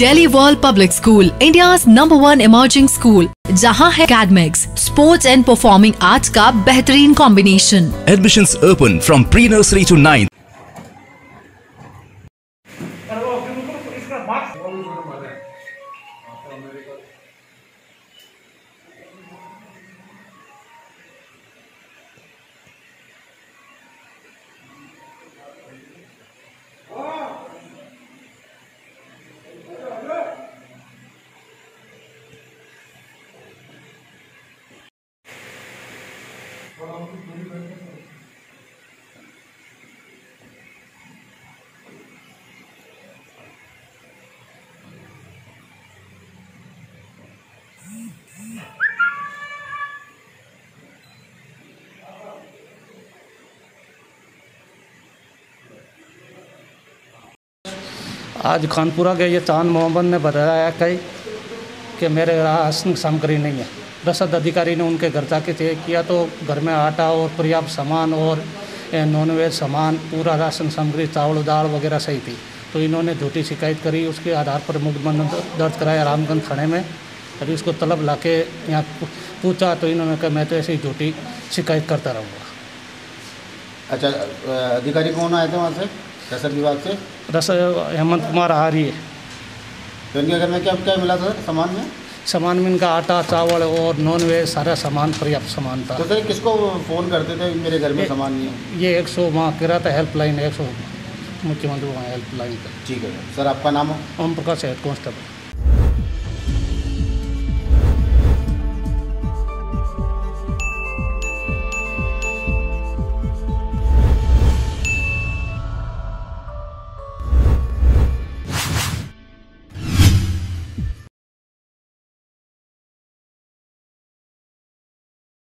Delhi world public school, India's #1 emerging school, जहां है academics, sports and performing arts का बेहतरीन combination. Admissions open from pre nursery to 9th। आज खानपुरा के ये चांद मोहम्मद ने बताया कि मेरे राशन सामग्री नहीं है। रसद अधिकारी ने उनके घर जाके चेक किया तो घर में आटा और पर्याप्त सामान और नॉनवेज सामान, पूरा राशन सामग्री, चावल, दाल वगैरह सही थी। तो इन्होंने झूठी शिकायत करी, उसके आधार पर मुकदमा दर्ज कराया रामगंज थाने में। अभी उसको तलब लाके यहाँ पूछा तो इन्होंने कहा मैं तो ऐसे ही झूठी शिकायत करता रहूँगा। अच्छा, अधिकारी कौन आए थे वहाँ से? रसद विभाग से हेमंत कुमार आ रही है। तो इनके घर में क्या क्या मिला था सामान में? सामान में इनका आटा, चावल और नॉन वेज सारा सामान, पर्याप्त सामान था। तो सर किसको फ़ोन करते थे मेरे घर में सामान नहीं है? ये 100 वहाँ करा था हेल्पलाइन, 100 मुख्यमंत्री वहाँ हेल्पलाइन था। ठीक है सर, आपका नाम? अंबरका सेहत, कांस्टेबल।